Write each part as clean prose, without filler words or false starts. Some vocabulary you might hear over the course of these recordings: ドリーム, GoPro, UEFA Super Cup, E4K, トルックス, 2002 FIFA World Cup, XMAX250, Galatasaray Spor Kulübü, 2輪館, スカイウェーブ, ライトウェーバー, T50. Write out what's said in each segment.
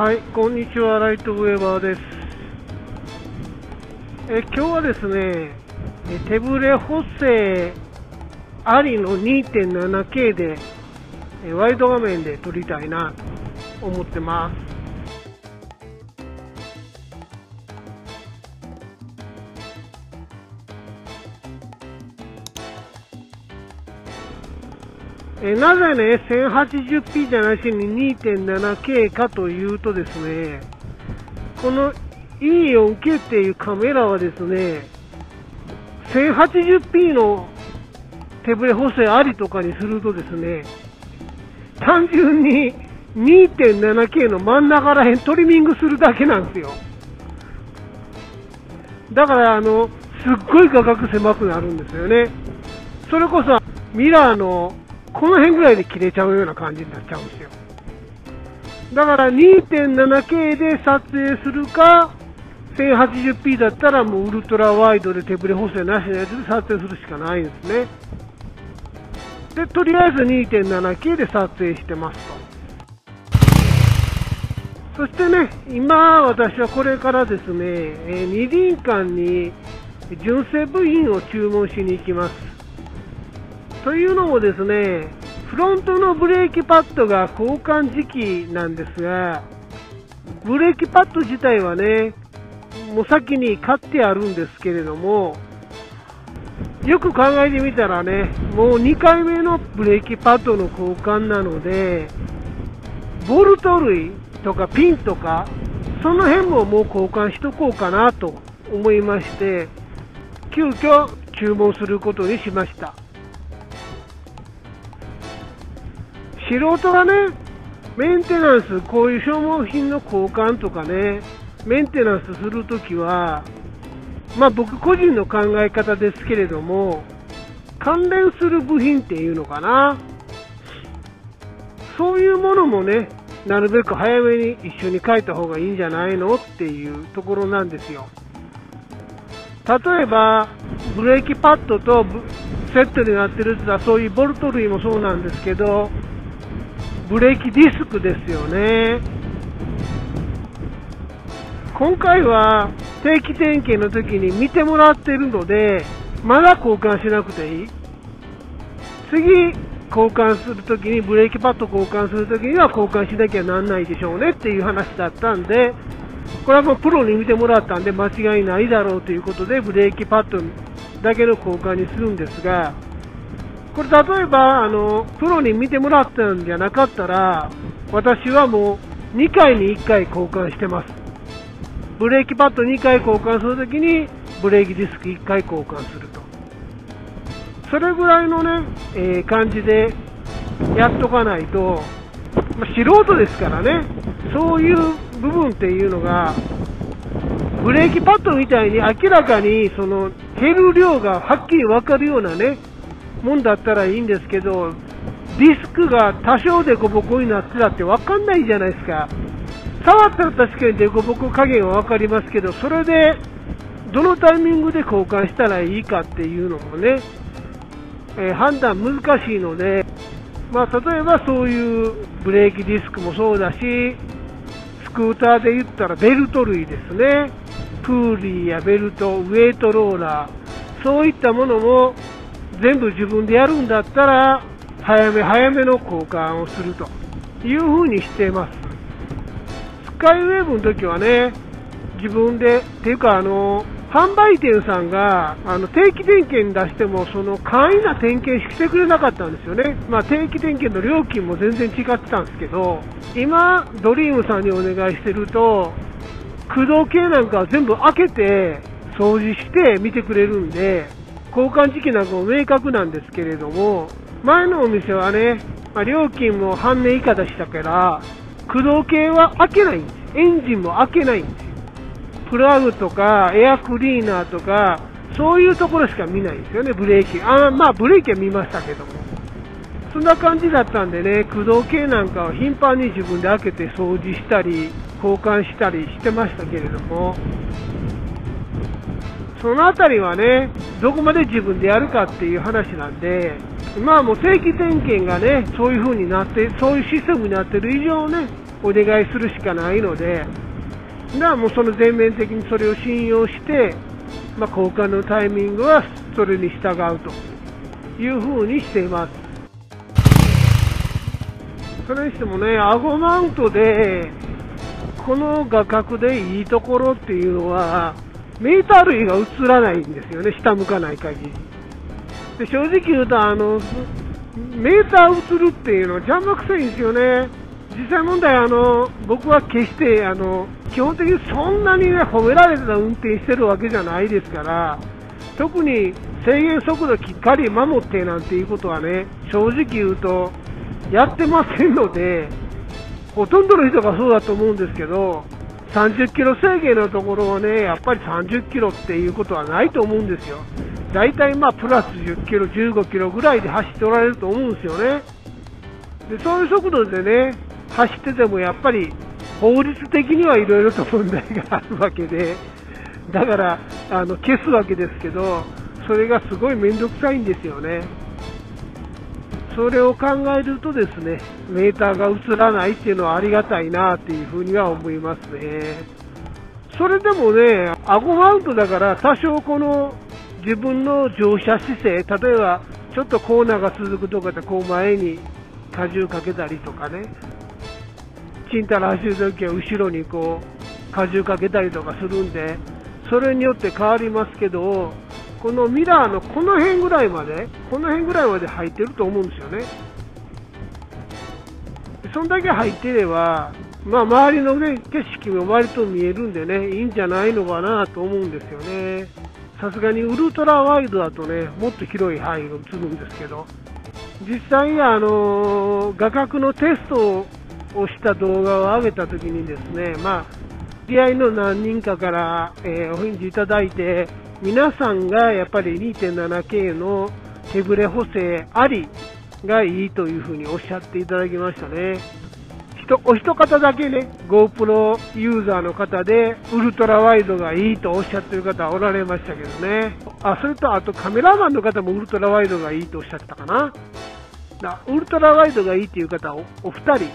はい、こんにちは、ライトウェーバーです。今日はですね、手ぶれ補正ありの 2.7K でワイド画面で撮りたいなと思ってます。なぜね 1080p じゃなしに 2.7K かというとですね、この E4K っていうカメラはですね 1080p の手ぶれ補正ありとかにするとですね、単純に 2.7K の真ん中らへんトリミングするだけなんですよ。だからすっごい画角狭くなるんですよね。それこそミラーのこの辺ぐらいで切れちゃうような感じになっちゃうんですよ。だから 2.7K で撮影するか 1080p だったらもうウルトラワイドで手ぶれ補正なしのやつで撮影するしかないんですね。でとりあえず 2.7K で撮影してますと。そしてね、今私はこれからですね、2輪館に純正部品を注文しに行きます。というのもですね、フロントのブレーキパッドが交換時期なんですが、ブレーキパッド自体はねもう先に買ってあるんですけれども、よく考えてみたらね、もう2回目のブレーキパッドの交換なので、ボルト類とかピンとかその辺ももう交換しとこうかなと思いまして、急遽注文することにしました。素人がね、メンテナンス、こういう消耗品の交換とかね、メンテナンスするときは、まあ僕個人の考え方ですけれども、関連する部品っていうのかな、そういうものもね、なるべく早めに一緒に書いた方がいいんじゃないのっていうところなんですよ。例えば、ブレーキパッドとセットになってるやつは、そういうボルト類もそうなんですけど、ブレーキディスクですよね。今回は定期点検の時に見てもらってるので、まだ交換しなくていい。次交換する時に、ブレーキパッド交換する時には交換しなきゃなんないでしょうねっていう話だったんで、これはもうプロに見てもらったんで間違いないだろうということで、ブレーキパッドだけの交換にするんですが、これ例えばプロに見てもらったんじゃなかったら、私はもう2回に1回交換してます。ブレーキパッド2回交換するときにブレーキディスク1回交換すると、それぐらいのね、感じでやっとかないと、まあ、素人ですからね、そういう部分っていうのがブレーキパッドみたいに明らかにその減る量がはっきり分かるようなねもんだったらいいんですけど、ディスクが多少デコボコになってたって分かんないじゃないですか。触ったら確かにデコボコ加減は分かりますけど、それでどのタイミングで交換したらいいかっていうのもね、判断難しいので、まあ、例えばそういうブレーキディスクもそうだし、スクーターで言ったらベルト類ですね、プーリーやベルト、ウェイトローラー、そういったものも全部自分でやるんだったら早めの交換をするというふうにしています。スカイウェーブの時はね、自分でっていうか販売店さんが定期点検出してもその簡易な点検してくれなかったんですよね。まあ、定期点検の料金も全然違ってたんですけど、今ドリームさんにお願いしてると駆動系なんかは全部開けて掃除して見てくれるんで、交換時期なんかも明確なんですけれども、前のお店はね、まあ、料金も半値以下でしたから駆動系は開けないんです。エンジンも開けないんですよ。プラグとかエアクリーナーとかそういうところしか見ないんですよね。ブレーキまあブレーキは見ましたけども、そんな感じだったんでね、駆動系なんかは頻繁に自分で開けて掃除したり交換したりしてましたけれども、そのあたりはね、どこまで自分でやるかっていう話なんで、まあもう定期点検がね、そういう風になって、そういうシステムになってる以上ね、お願いするしかないので、もうその全面的にそれを信用して、交換のタイミングはそれに従うというふうにしています。それにしてもね、アゴマウントでこの画角でいいところっていうのは、メーター類が映らないんですよね、下向かない限り。で、正直言うとメーター映るっていうのは邪魔くさいんですよね。実際問題、僕は決して基本的にそんなに、褒められてた運転してるわけじゃないですから、特に制限速度きっかり守ってなんていうことはね、正直言うとやってませんので、ほとんどの人がそうだと思うんですけど、30キロ制限のところをね、やっぱり30キロっていうことはないと思うんですよ。大体プラス10キロ、15キロぐらいで走っておられると思うんですよね。で、そういう速度でね、走っててもやっぱり法律的にはいろいろと問題があるわけで、だから消すわけですけど、それがすごい面倒くさいんですよね。それを考えるとですね、メーターが映らないっていうのはありがたいなっていうふうには思いますね。それでもね、アゴマウントだから多少この自分の乗車姿勢、例えばちょっとコーナーが続くとかでこう前に荷重かけたりとかね、ちんたら走るときは後ろにこう荷重かけたりとかするんで、それによって変わりますけど、このミラーのこの辺ぐらいまで入ってると思うんですよね。そんだけ入ってれば、周りの、ね、景色も割と見えるんでね、いいんじゃないのかなと思うんですよね。さすがにウルトラワイドだとね、もっと広い範囲が映るんですけど、実際画角のテストをした動画を上げたときにですね、知り合いの何人かから、お返事いただいて、皆さんがやっぱり 2.7K の手ぶれ補正ありがいいというふうにおっしゃっていただきましたね。お一方だけね、 GoPro ユーザーの方でウルトラワイドがいいとおっしゃってる方はおられましたけどね。それとあとカメラマンの方もウルトラワイドがいいとおっしゃってたかな。ウルトラワイドがいいっていう方はお二人、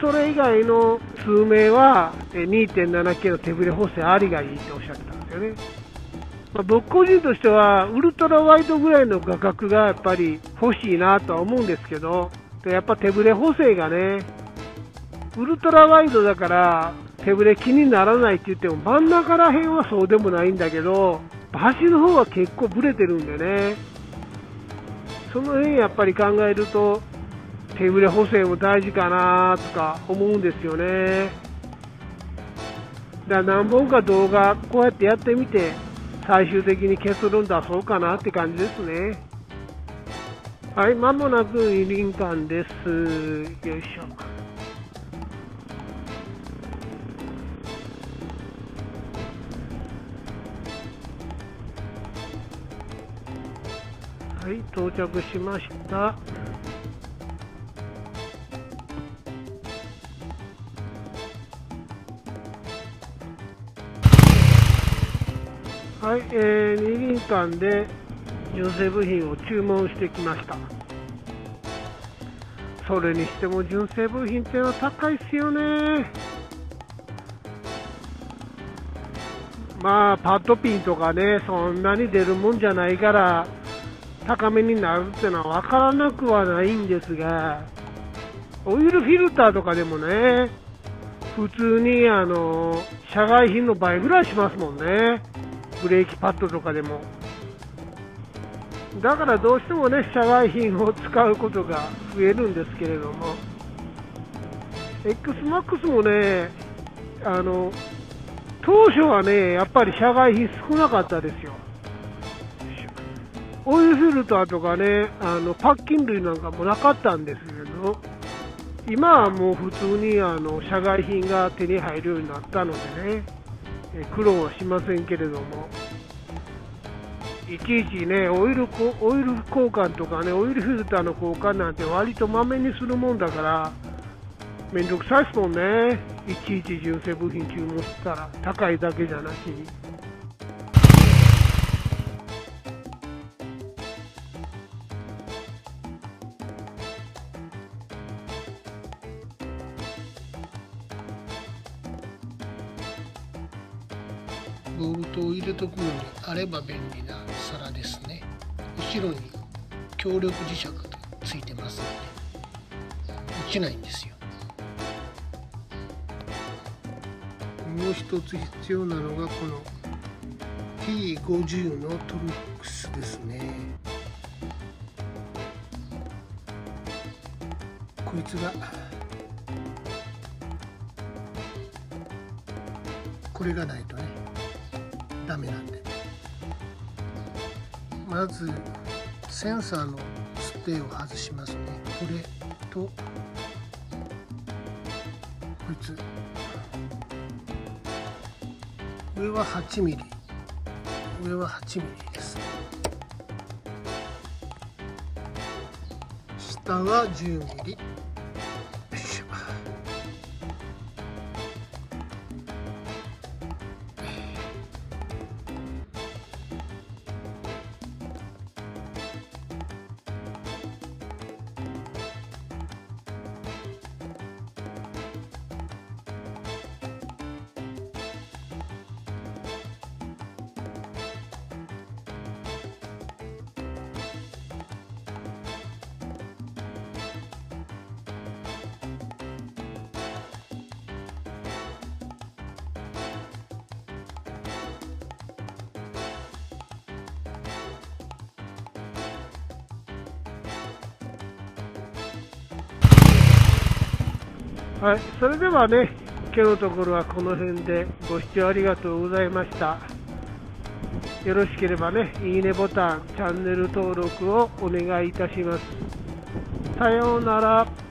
それ以外の数名は 2.7K の手ぶれ補正ありがいいとおっしゃってたんですよね。僕個人としてはウルトラワイドぐらいの画角がやっぱり欲しいなとは思うんですけど、やっぱ手ぶれ補正がね、ウルトラワイドだから手ぶれ気にならないって言っても、真ん中ら辺はそうでもないんだけど、端の方は結構ブレてるんでね、その辺やっぱり考えると手ぶれ補正も大事かなとか思うんですよね。だから何本か動画こうやってやってみて、最終的に結論出そうかなって感じですね。はい、まもなく二輪館です。よいしょ。はい、到着しました。はい、二輪館で純正部品を注文してきました。それにしても純正部品ってのは高いっすよね。パッドピンとかね、そんなに出るもんじゃないから高めになるってのは分からなくはないんですが、オイルフィルターとかでもね、普通に社外品の倍ぐらいしますもんね、ブレーキパッドとかでも。だからどうしてもね、社外品を使うことが増えるんですけれども、 XMAX もね、当初はね、やっぱり社外品少なかったですよ。オイルフィルターとかね、パッキン類なんかもなかったんですけど、今はもう普通に社外品が手に入るようになったのでね、苦労はしませんけれども、いちいちね、オイル交換とかね、オイルフィルターの交換なんて割とまめにするもんだからめんどくさいですもんね。いちいち純正部品注文したら高いだけじゃなしに。ボルトを入れとくのにあれば便利な皿ですね。後ろに強力磁石がついてますので落ちないんですよ。もう一つ必要なのがこの T50 のトルックスですね。こいつがこれがないとねダメなんで、まずセンサーのステーを外しますね。これとこいつ、上は 8mm、 上は 8mm です。下は 10mm。 よいしょ。はい、それではね、今日のところはこの辺で、ご視聴ありがとうございました。よろしければね、いいねボタン、チャンネル登録をお願いいたします。さようなら。